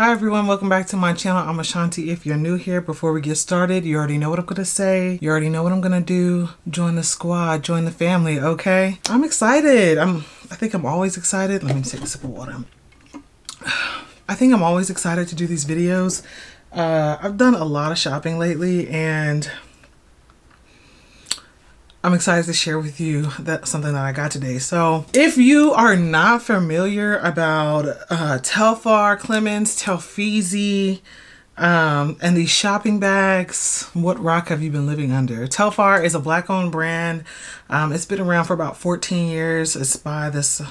Hi everyone, welcome back to my channel. I'm Ashanti. If you're new here, before we get started, you already know what I'm gonna say, you already know what I'm gonna do. Join the squad, join the family, okay? I'm excited. I think I'm always excited. Let me take a sip of water. I think I'm always excited to do these videos. I've done a lot of shopping lately and I'm excited to share with you something that I got today. So if you are not familiar about Telfar Clemmons, Telfizi, and these shopping bags, what rock have you been living under? Telfar is a Black-owned brand. It's been around for about 14 years. It's by this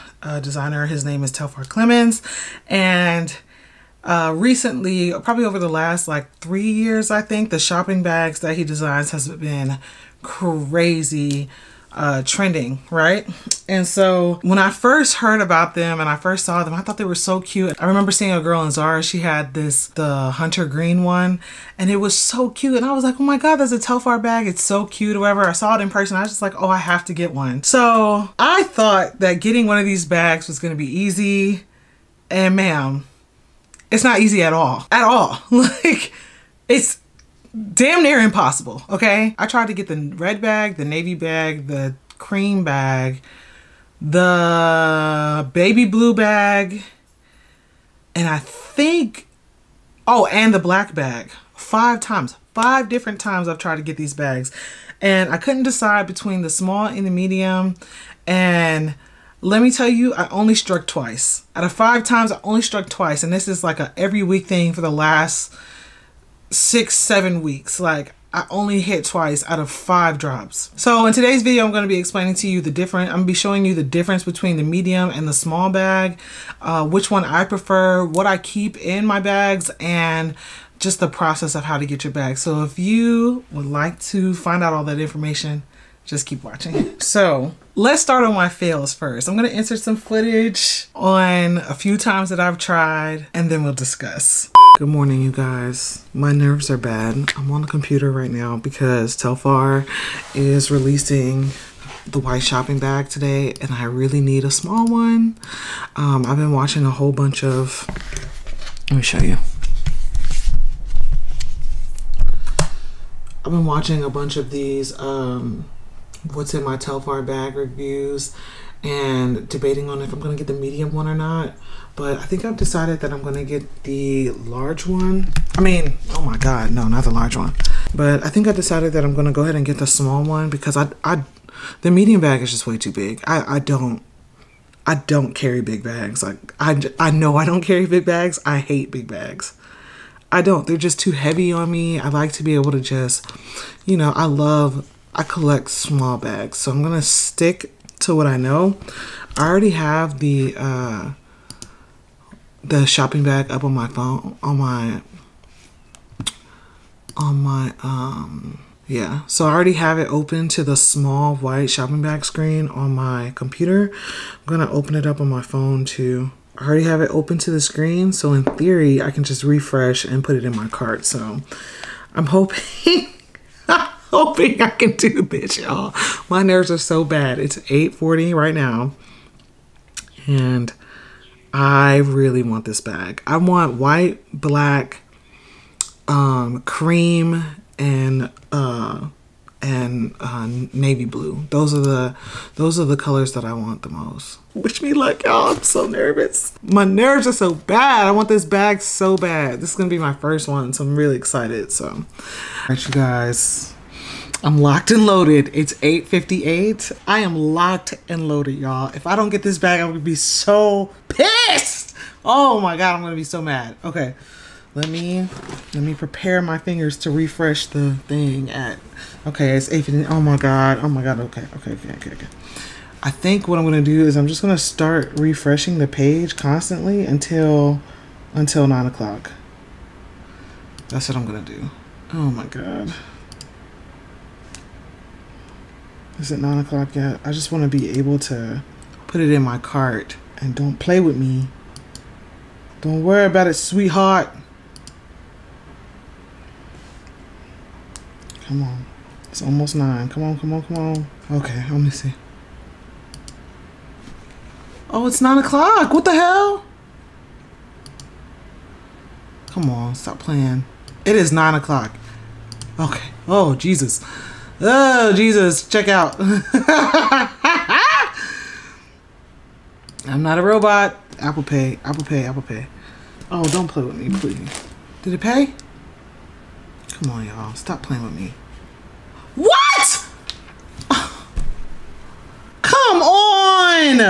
designer. His name is Telfar Clemmons. And recently, probably over the last like 3 years, I think, the shopping bags that he designs has been crazy trending, right? And so when I first heard about them and I first saw them, I thought they were so cute. I remember seeing a girl in Zara, she had the hunter green one, and it was so cute, and I was like, oh my god, there's a Telfar bag, it's so cute, whatever. I saw it in person, I was just like, oh, I have to get one. So I thought that getting one of these bags was going to be easy, and ma'am, it's not easy at all, at all. Like, it's damn near impossible, okay? I tried to get the red bag, the navy bag, the cream bag, the baby blue bag, and I think, oh, and the black bag. 5 times, 5 different times I've tried to get these bags. And I couldn't decide between the small and the medium. And let me tell you, I only struck twice. Out of 5 times, I only struck twice. And this is like a every week thing for the last 6-7 weeks. Like, I only hit twice out of 5 drops. So in today's video, I'm going to be explaining to you the difference. I'm going to be showing you the difference between the medium and the small bag, which one I prefer, what I keep in my bags, and just the process of how to get your bag. So if you would like to find out all that information, just keep watching. So let's start on my fails first. I'm going to insert some footage on a few times that I've tried, and then we'll discuss. Good morning, you guys. My nerves are bad. I'm on the computer right now because Telfar is releasing the white shopping bag today, and I really need a small one. I've been watching a whole bunch of, let me show you. I've been watching a bunch of these what's in my Telfar bag reviews and debating on if I'm gonna get the medium one or not. But I think I've decided that I'm gonna get the large one. I mean, oh my god, no, not the large one. But I think I decided that I'm gonna go ahead and get the small one because the medium bag is just way too big. I don't carry big bags. Like, I know I don't carry big bags. I hate big bags. I don't. They're just too heavy on me. I like to be able to just, you know, I collect small bags. So I'm gonna stick to what I know. I already have the shopping bag up on my phone, yeah. So I already have it open to the small white shopping bag screen on my computer. I'm gonna open it up on my phone too. I already have it open to the screen, so in theory I can just refresh and put it in my cart. So I'm hoping hoping I can do this, y'all. My nerves are so bad. It's 8:40 right now, and I really want this bag. I want white, black, cream, and navy blue. Those are the colors that I want the most. Wish me luck, y'all. I'm so nervous. My nerves are so bad. I want this bag so bad. This is gonna be my first one, so I'm really excited. So, all right, you guys. I'm locked and loaded. It's 8:58. I am locked and loaded, y'all. If I don't get this bag, I'm gonna be so pissed. Oh my god, I'm gonna be so mad. Okay, let me prepare my fingers to refresh the thing at. Okay, it's 8:58. Oh my god. Oh my god. Okay. I think what I'm gonna do is I'm just gonna start refreshing the page constantly until 9 o'clock. That's what I'm gonna do. Oh my god. Is it 9 o'clock yet? I just want to be able to put it in my cart. And don't play with me. Don't worry about it, sweetheart. Come on. It's almost 9. Come on, come on, come on. Okay, let me see. Oh, it's 9 o'clock. What the hell? Come on, stop playing. It is 9 o'clock. Okay. Oh, Jesus. Oh, Jesus. Check out. I'm not a robot. Apple Pay. Apple Pay. Apple Pay. Oh, don't play with me, please. Did it pay? Come on, y'all. Stop playing with me. What? Come on.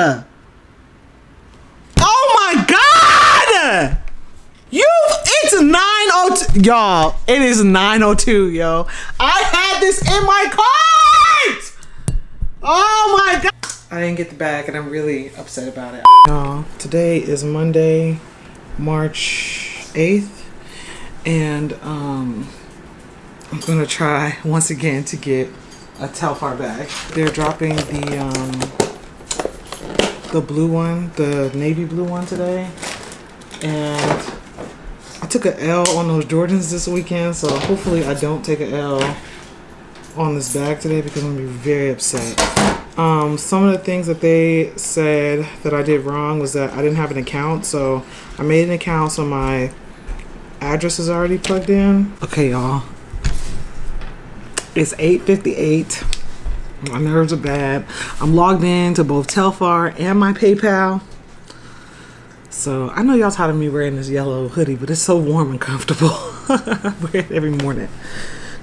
Oh, my God. It's 9:02, y'all. It is 9:02, yo. I had this in my cart. Oh my God. I didn't get the bag, and I'm really upset about it. Y'all, today is Monday, March 8th, and I'm gonna try once again to get a Telfar bag. They're dropping the blue one, the navy blue one today, and I took an L on those Jordans this weekend, so hopefully I don't take an L on this bag today because I'm going to be very upset. Some of the things that they said that I did wrong was that I didn't have an account, so I made an account so my address is already plugged in. Okay, y'all. It's 8:58. My nerves are bad. I'm logged in to both Telfar and my PayPal. So I know y'all tired of me wearing this yellow hoodie, but it's so warm and comfortable. I wear it every morning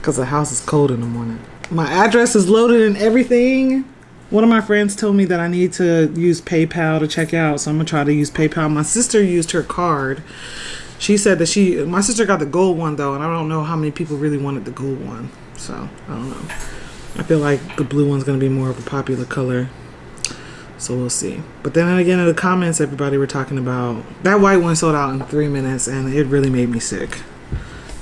because the house is cold in the morning. My address is loaded and everything. One of my friends told me that I need to use PayPal to check out, so I'm gonna try to use PayPal. My sister used her card. She said that my sister got the gold one though, and I don't know how many people really wanted the gold one, so I don't know. I feel like the blue one's gonna be more of a popular color. So we'll see. But then again, in the comments, everybody were talking about that white one sold out in 3 minutes, and it really made me sick.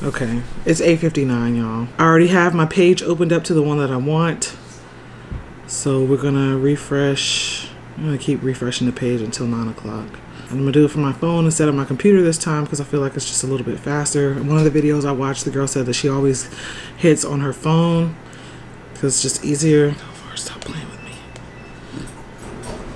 Okay, it's 8:59, y'all. I already have my page opened up to the one that I want. So we're gonna refresh. I'm gonna keep refreshing the page until 9 o'clock. I'm gonna do it from my phone instead of my computer this time because I feel like it's just a little bit faster. In one of the videos I watched, the girl said that she always hits on her phone because it's just easier. Stop playing with me.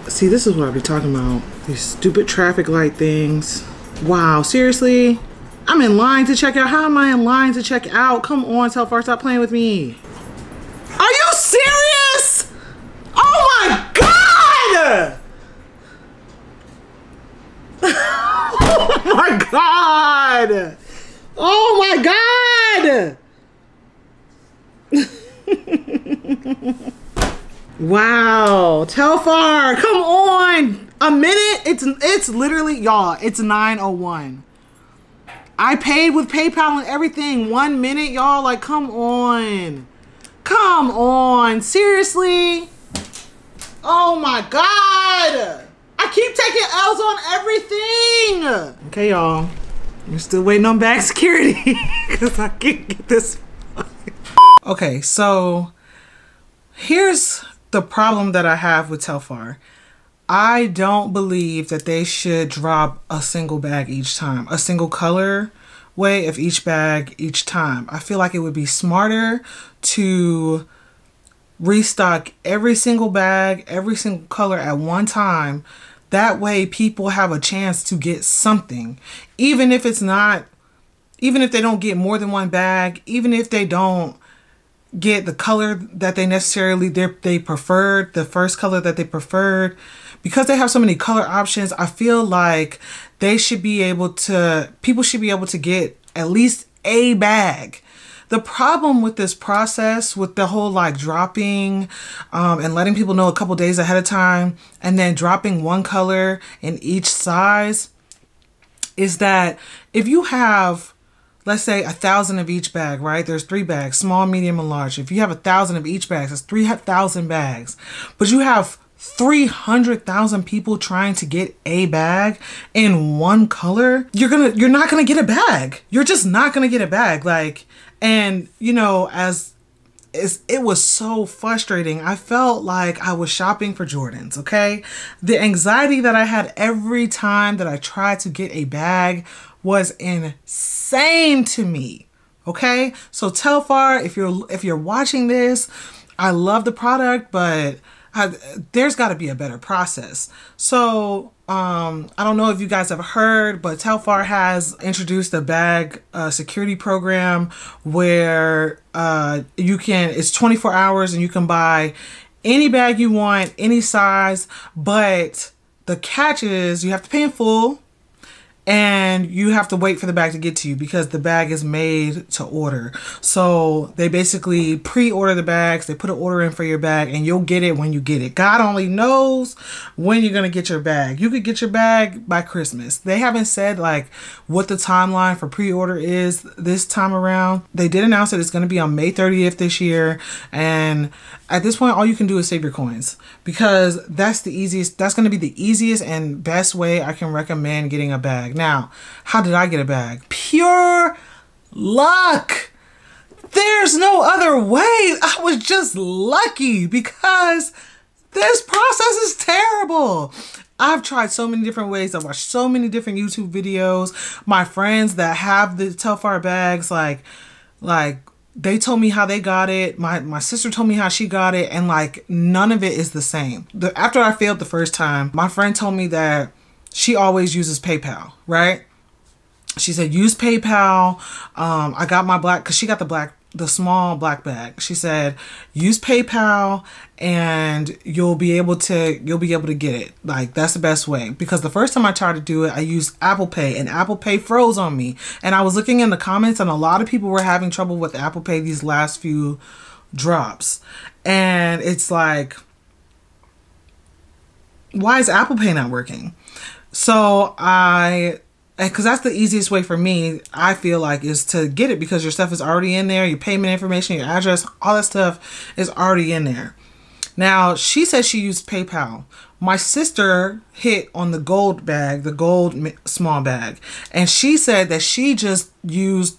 See, this is what I be talking about. These stupid traffic light things. Wow, seriously? I'm in line to check out. How am I in line to check out? Come on, Telfar, stop playing with me. Are you serious? Oh my God! Oh my God! Oh my God! Wow, Telfar, come on. A minute? It's literally, y'all, it's 9:01. I paid with PayPal and everything. 1 minute, y'all, like, come on. Come on, seriously? Oh my God. I keep taking L's on everything. Okay, y'all, I'm still waiting on bag security because I can't get this. Okay, so here's the problem that I have with Telfar. I don't believe that they should drop a single bag each time, a single color way of each bag each time. I feel like it would be smarter to restock every single bag, every single color at one time. That way people have a chance to get something. Even if it's not, even if they don't get more than one bag, even if they don't get the color that they necessarily they preferred, the first color that they preferred, because they have so many color options. I feel like they should be able to, people should be able to get at least a bag. The problem with this process, with the whole like dropping and letting people know a couple days ahead of time and then dropping one color in each size, is that if you have, let's say 1,000 of each bag, right? There's 3 bags, small, medium, and large. If you have 1,000 of each bag, that's 3,000 bags. But you have 300,000 people trying to get a bag in one color. You're not gonna get a bag. You're just not gonna get a bag. Like, and you know, it was so frustrating. I felt like I was shopping for Jordans. Okay, the anxiety that I had every time that I tried to get a bag was insane to me. Okay, so Telfar, if you're watching this, I love the product, but there's got to be a better process. So I don't know if you guys have heard, but Telfar has introduced a bag security program where you can, it's 24 hours and you can buy any bag you want, any size, but the catch is you have to pay in full and you have to wait for the bag to get to you because the bag is made to order. So they basically pre-order the bags, they put an order in for your bag, and you'll get it when you get it. God only knows when you're gonna get your bag. You could get your bag by Christmas. They haven't said like what the timeline for pre-order is this time around. They did announce that it's gonna be on May 30th this year, and at this point all you can do is save your coins because that's the easiest, that's gonna be the easiest and best way I can recommend getting a bag. Now, how did I get a bag? Pure luck. There's no other way. I was just lucky because this process is terrible. I've tried so many different ways. I've watched so many different YouTube videos. My friends that have the Telfar bags, like they told me how they got it. My sister told me how she got it. And like, none of it is the same. After I failed the first time, my friend told me that she always uses PayPal, right? She said, use PayPal. I got my black, cause she got the small black bag. She said, use PayPal and you'll be able to get it. Like, that's the best way. Because the first time I tried to do it, I used Apple Pay and Apple Pay froze on me. And I was looking in the comments and a lot of people were having trouble with Apple Pay these last few drops. And it's like, why is Apple Pay not working? So because that's the easiest way for me, I feel like, is to get it because your stuff is already in there. Your payment information, your address, all that stuff is already in there. Now, she said she used PayPal. My sister hit on the gold bag, the gold small bag. And she said that she just used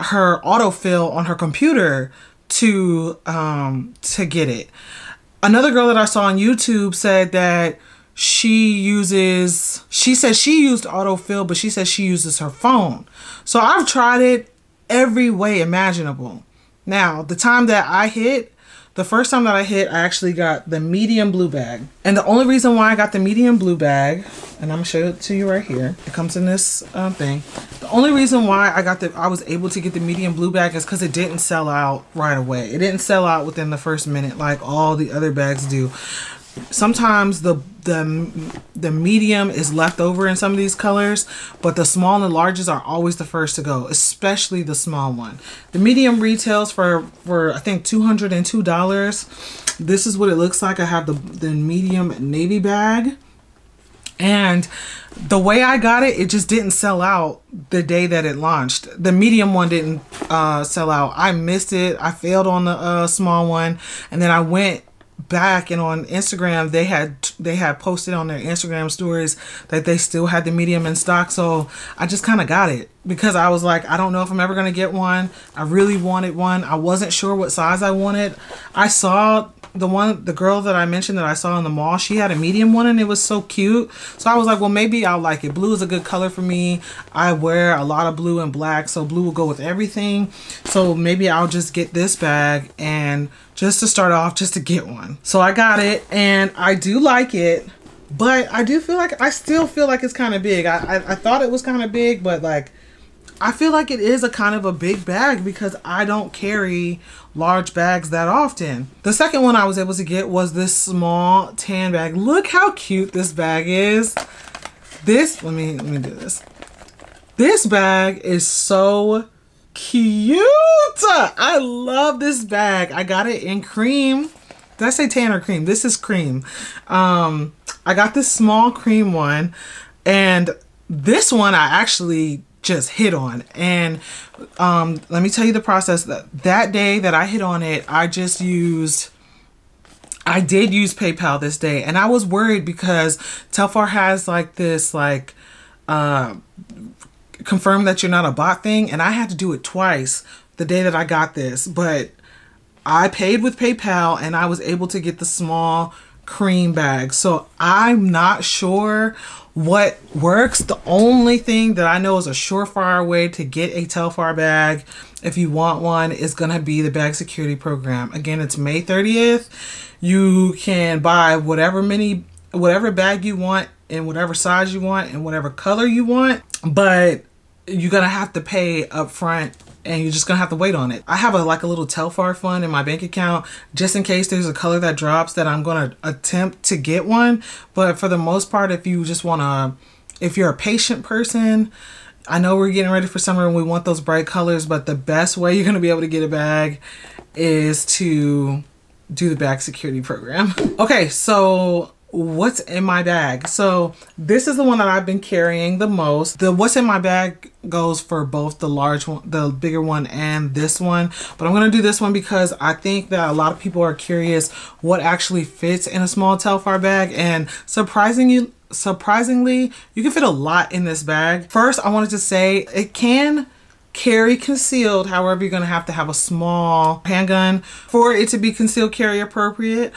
her autofill on her computer to get it. Another girl that I saw on YouTube said that she said she used autofill, but she said she uses her phone. So I've tried it every way imaginable. Now, the first time that I hit, I actually got the medium blue bag. And the only reason why I got the medium blue bag, and I'm gonna show it to you right here. It comes in this thing. The only reason why I was able to get the medium blue bag is because it didn't sell out right away. It didn't sell out within the first minute like all the other bags do. Sometimes the medium is left over in some of these colors, but the small and larges are always the first to go, especially the small one. The medium retails for I think $202. This is what it looks like. I have the medium navy bag, and the way I got it, it just didn't sell out the day that it launched. The medium one didn't sell out. I missed it. I failed on the small one, and then I went back, and on Instagram they had posted on their Instagram stories that they still had the medium in stock. So I just kind of got it because I was like, I don't know if I'm ever gonna get one. I really wanted one. I wasn't sure what size I wanted. I saw the girl that I mentioned that I saw in the mall, she had a medium one and it was so cute. So I was like, well, maybe I'll like it. Blue is a good color for me. I wear a lot of blue and black, so blue will go with everything. So maybe I'll just get this bag and just to start off, just to get one. So I got it and I do like it, but I still feel like it's kind of big. I thought it was kind of big, but like, I feel like it is a kind of a big bag because I don't carry large bags that often. The second one I was able to get was this small tan bag. Look how cute this bag is. This, let me do this. This bag is so cute. I love this bag. I got it in cream. Did I say tan or cream? This is cream. I got this small cream one, and this one I actually just hit on. And let me tell you the process. That day that I hit on it, I did use PayPal this day, and I was worried because Telfar has like this confirm that you're not a bot thing, and I had to do it twice the day that I got this. But I paid with PayPal and I was able to get the small cream bag. So I'm not sure what works. The only thing that I know is a surefire way to get a Telfar bag, if you want one, is going to be the bag security program. Again, it's May 30th. You can buy whatever bag you want, in whatever size you want, in whatever color you want, but you're going to have to pay up front and you're just going to have to wait on it. I have a little Telfar fund in my bank account just in case there's a color that drops that I'm going to attempt to get one. But for the most part, if you're a patient person, I know we're getting ready for summer and we want those bright colors, but the best way you're going to be able to get a bag is to do the bag security program. Okay, so what's in my bag? So this is the one that I've been carrying the most. The what's in my bag goes for both the large one, the bigger one, and this one, but I'm gonna do this one because I think that a lot of people are curious what actually fits in a small Telfar bag, and surprisingly you can fit a lot in this bag. First, I wanted to say it can carry concealed. However, you're gonna have to have a small handgun for it to be concealed carry appropriate.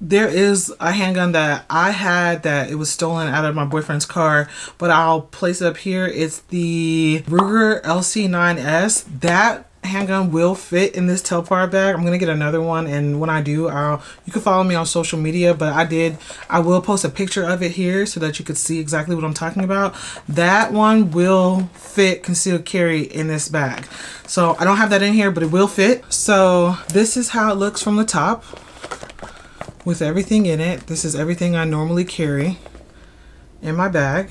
There is a handgun that I had that it was stolen out of my boyfriend's car, but I'll place it up here. It's the Ruger LC9S. That handgun will fit in this Telfar bag. I'm gonna get another one, and when I do, you can follow me on social media, but I will post a picture of it here so that you could see exactly what I'm talking about. That one will fit concealed carry in this bag. So I don't have that in here, but it will fit. So this is how it looks from the top, with everything in it. This is everything I normally carry in my bag,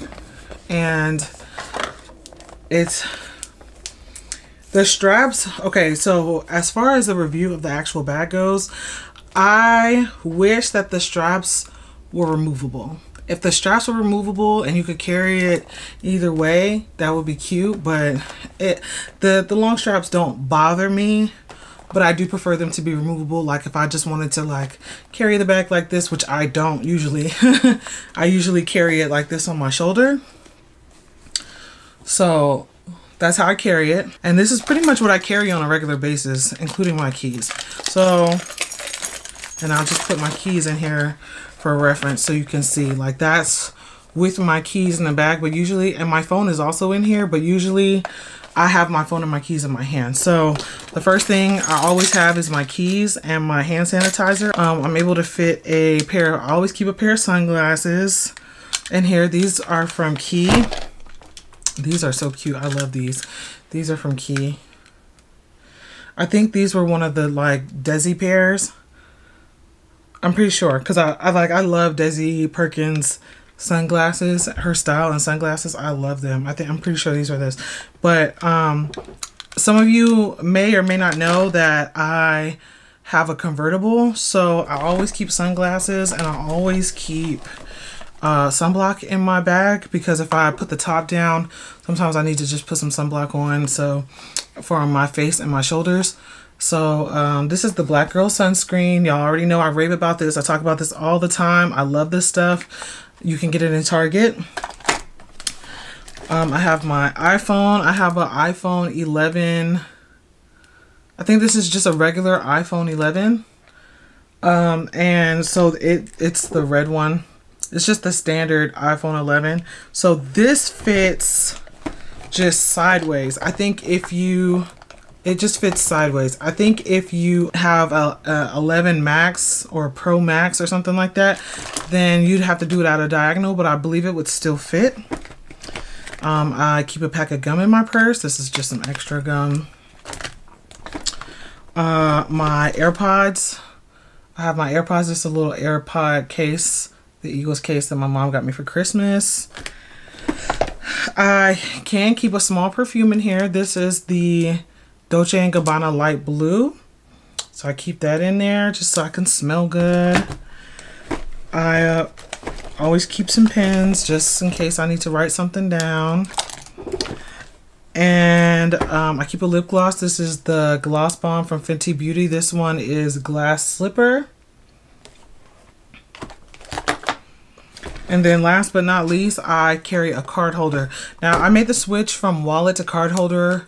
and it's the straps. Okay, so as far as the review of the actual bag goes, I wish that the straps were removable. If the straps were removable and you could carry it either way, that would be cute, but the long straps don't bother me, but I do prefer them to be removable. Like if I just wanted to carry the bag like this, which I don't usually, I usually carry it like this on my shoulder. So that's how I carry it. And this is pretty much what I carry on a regular basis, including my keys. So, and I'll just put my keys in here for reference so you can see, like that's with my keys in the bag, but usually, and my phone is also in here, but usually I have my phone and my keys in my hand. So the first thing I always have is my keys and my hand sanitizer. I'm able to fit a pair of, I always keep a pair of sunglasses in here. These are from Key. These are so cute, I love these. These are from Key. I think these were one of the Desi pairs. I'm pretty sure, cause I love Desi Perkins sunglasses, her style and sunglasses. I love them. I'm pretty sure these are this, but some of you may or may not know that I have a convertible, so I always keep sunglasses and I always keep sunblock in my bag, because if I put the top down, sometimes I need to just put some sunblock on, so for my face and my shoulders. So this is the Black Girl Sunscreen. Y'all already know I rave about this. I talk about this all the time. I love this stuff. You can get it in Target. I have my iPhone. I have an iPhone 11. I think this is just a regular iPhone 11. And so it's the red one. It's just the standard iPhone 11. So this fits just sideways. I think if you, it just fits sideways. I think if you have a 11 Max or a Pro Max or something like that, then you'd have to do it out of diagonal, but I believe it would still fit. I keep a pack of gum in my purse. This is just some extra gum. My AirPods. I have my AirPods, just a little AirPod case, the Eagles case that my mom got me for Christmas. I can keep a small perfume in here. This is the Dolce & Gabbana Light Blue. So I keep that in there just so I can smell good. I always keep some pens just in case I need to write something down. And I keep a lip gloss. This is the Gloss Bomb from Fenty Beauty. This one is Glass Slipper. And then last but not least, I carry a card holder. Now I made the switch from wallet to card holder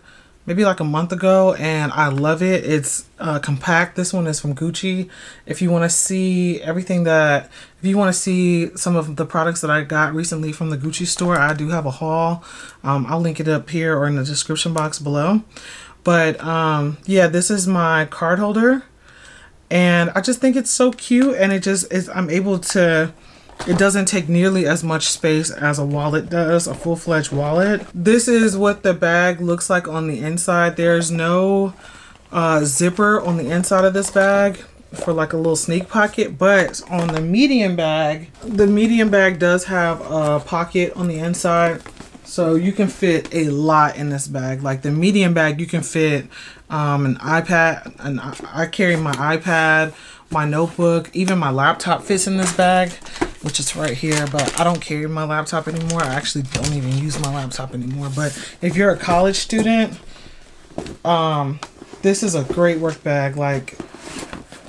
maybe like a month ago, and I love it. It's compact. This one is from Gucci. If you want to see everything that, if you want to see some of the products that I got recently from the Gucci store, I do have a haul. I'll link it up here or in the description box below. But yeah, this is my card holder, and I just think it's so cute, and it just is, I'm able to, it doesn't take nearly as much space as a wallet does, a full-fledged wallet. This is what the bag looks like on the inside. There's no zipper on the inside of this bag for like a little sneak pocket, but on the medium bag does have a pocket on the inside. So you can fit a lot in this bag. Like the medium bag, you can fit an iPad, and I carry my iPad, my notebook, even my laptop fits in this bag, which is right here, but I don't carry my laptop anymore. I actually don't even use my laptop anymore. But if you're a college student, this is a great work bag. Like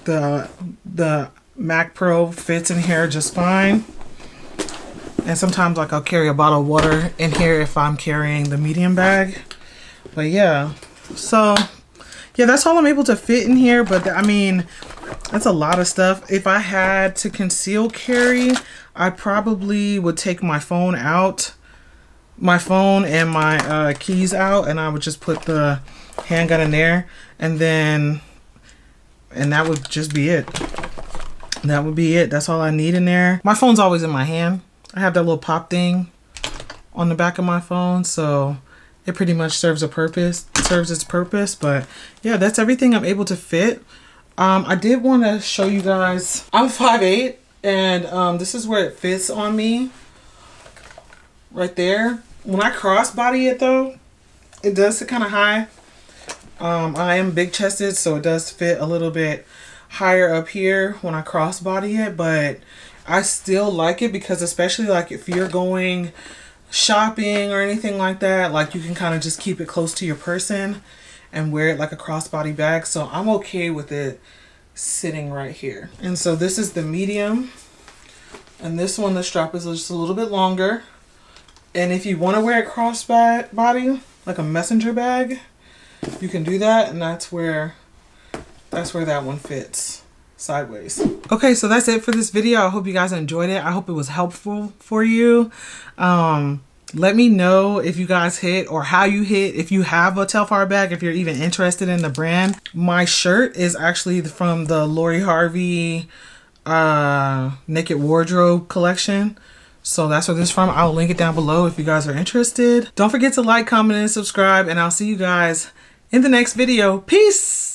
the Mac Pro fits in here just fine. And sometimes like I'll carry a bottle of water in here if I'm carrying the medium bag. But yeah, so yeah, that's all I'm able to fit in here. But I mean, that's a lot of stuff. If I had to conceal carry, I probably would take my phone out, my phone and my keys out, and I would just put the handgun in there, and then, and that would just be it. That would be it. That's all I need in there. My phone's always in my hand. I have that little pop thing on the back of my phone, so it pretty much serves a purpose, serves its purpose. But yeah, that's everything I'm able to fit. I did want to show you guys, I'm 5'8", and this is where it fits on me, right there. When I crossbody it though, it does sit kind of high. I am big chested, so it does fit a little bit higher up here when I crossbody it, but I still like it because, especially like if you're going shopping or anything like that, like you can kind of just keep it close to your person and wear it like a crossbody bag. So I'm okay with it sitting right here. And so this is the medium, and this one, the strap is just a little bit longer. And if you want to wear a crossbody, like a messenger bag, you can do that. And that's where that one fits. Sideways. Okay, so that's it for this video. I hope you guys enjoyed it. I hope it was helpful for you. Let me know if you guys hit or how you hit, if you have a Telfar bag, if you're even interested in the brand. My shirt is actually from the Lori Harvey Naked Wardrobe collection. So that's where this is from. I'll link it down below if you guys are interested. Don't forget to like, comment, and subscribe, and I'll see you guys in the next video. Peace!